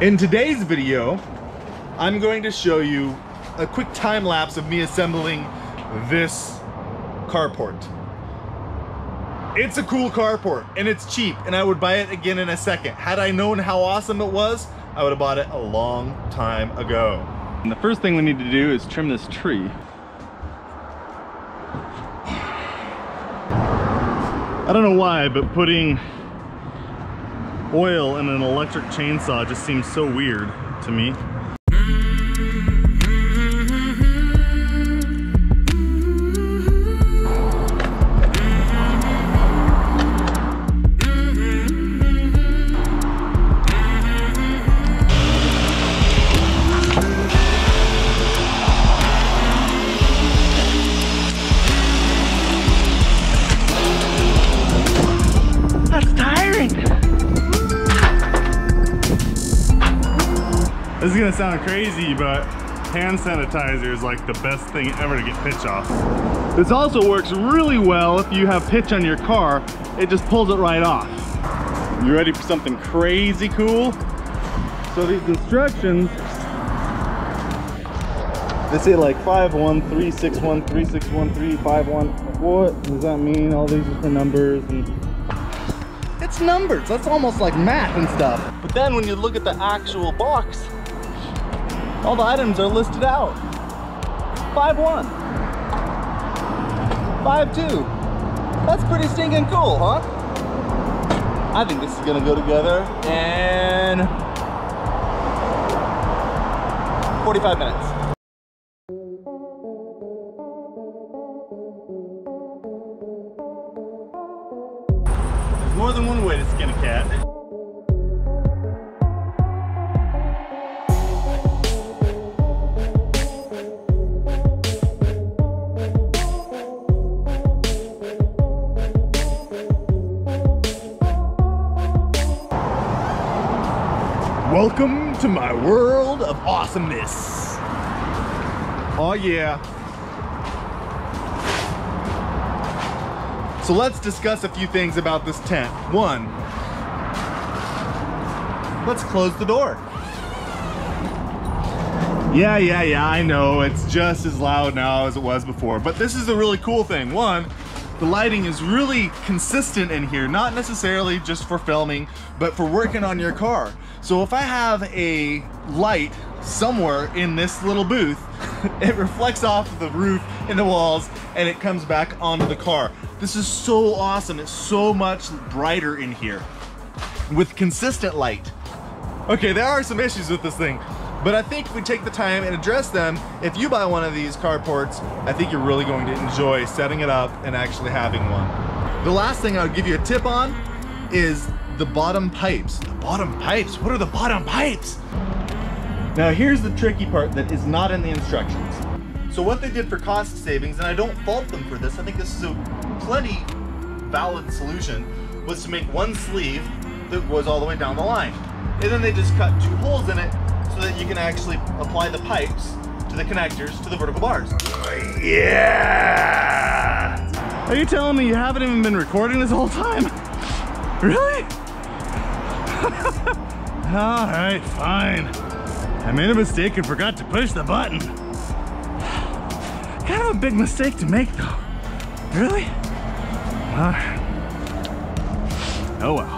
In today's video, I'm going to show you a quick time lapse of me assembling this carport. It's a cool carport and it's cheap and I would buy it again in a second. Had I known how awesome it was, I would have bought it a long time ago. And the first thing we need to do is trim this tree. I don't know why, but putting oil in an electric chainsaw just seems so weird to me. This is gonna sound crazy, but hand sanitizer is like the best thing ever to get pitch off. This also works really well if you have pitch on your car. It just pulls it right off. You ready for something crazy cool? So these instructions, they say like 51361361351. What does that mean? All these are for numbers and it's numbers. That's almost like math and stuff. But then when you look at the actual box, all the items are listed out. 5-1. 5-2. That's pretty stinking cool, huh? I think this is gonna go together in 45 minutes. There's more than one way to skin a cat. Welcome to my world of awesomeness. Oh yeah. So let's discuss a few things about this tent. One, let's close the door. Yeah, I know. It's just as loud now as it was before, but this is a really cool thing. One, the lighting is really consistent in here, not necessarily just for filming, but for working on your car. So if I have a light somewhere in this little booth, it reflects off the roof and the walls and it comes back onto the car. This is so awesome. It's so much brighter in here with consistent light. Okay, there are some issues with this thing, but I think if we take the time and address them, if you buy one of these carports, I think you're really going to enjoy setting it up and actually having one. The last thing I would give you a tip on is the bottom pipes. The bottom pipes? What are the bottom pipes? Now here's the tricky part that is not in the instructions. So what they did for cost savings, and I don't fault them for this, I think this is a plenty valid solution, was to make one sleeve that goes all the way down the line. And then they just cut two holes in it so that you can actually apply the pipes to the connectors to the vertical bars. Yeah! Are you telling me you haven't even been recording this whole time? Really? All right, fine. I made a mistake and forgot to push the button. Kind of a big mistake to make though. Really? All right. Oh well.